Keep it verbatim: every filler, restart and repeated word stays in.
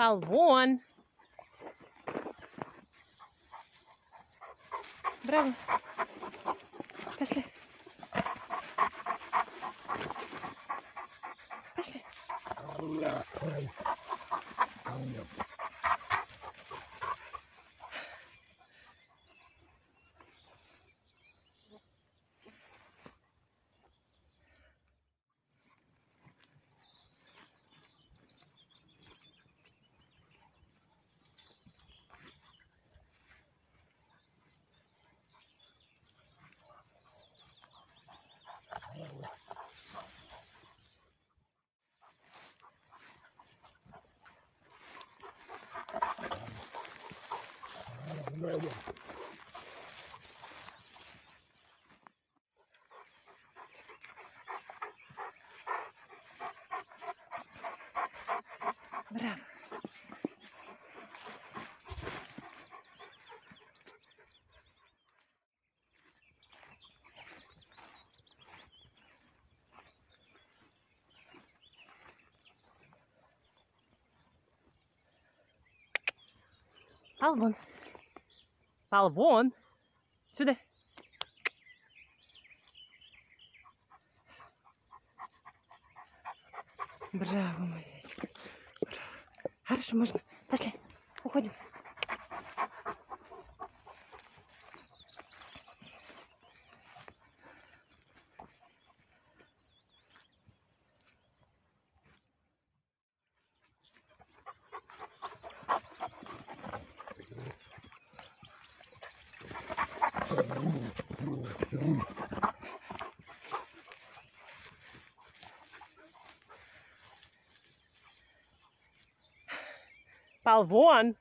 Полвон. Браво. Пошли. Пошли. Браво. Полвон. Полвон. Сюда. Браво, мой зайчик. Браво. Хорошо, можно. Пошли. Уходим. Полвон.